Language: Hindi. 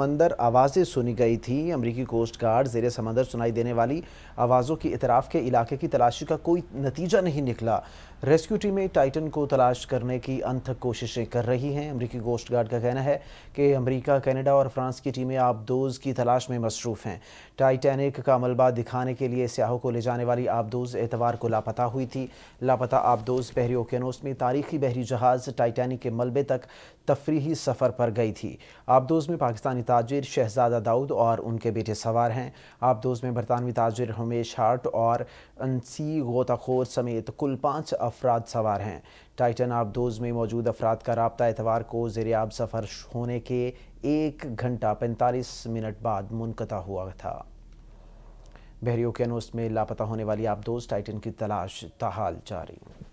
समंदर आवाज़ें सुनी गई थी। अमेरिकी कोस्ट गार्ड ज़ेरे समंदर सुनाई देने वाली आवाज़ों की इतराफ़ के इलाके की तलाशी का कोई नतीजा नहीं निकला। रेस्क्यू टीमें टाइटन को तलाश करने की अनथक कोशिशें कर रही हैं। अमेरिकी कोस्ट गार्ड का कहना है कि अमेरिका, कनाडा और फ्रांस की टीमें आबदोज़ की तलाश में मसरूफ़ हैं। टाइटैनिक का मलबा दिखाने के लिए सयाहों को ले जाने वाली आबदोज़ एतवार को लापता हुई थी। लापता आबदोज़ बहरी ओकेनोस में तारीखी बहरी जहाज़ टाइटैनिक के मलबे तक तफरीही सफ़र पर गई थी। आबदोज़ में पाकिस्तानी ताजिर शहजादा दाऊद और उनके बेटे सवार हैं। आबदोज़ में बरतानवी ताजिर हमेश हार्ट और अनसी गोताखोर समेत कुल 5 अफराद सवार हैं। टाइटन आबदोज़ में मौजूद अफराद का राब्ता एतवार को ज़ेरे आब सफ़र होने के 1 घंटा 45 मिनट बाद मुनक़ता हुआ था। बहरी ओकेनोस में लापता होने वाली आबदोज़ टाइटन की तलाश ताहाल जारी।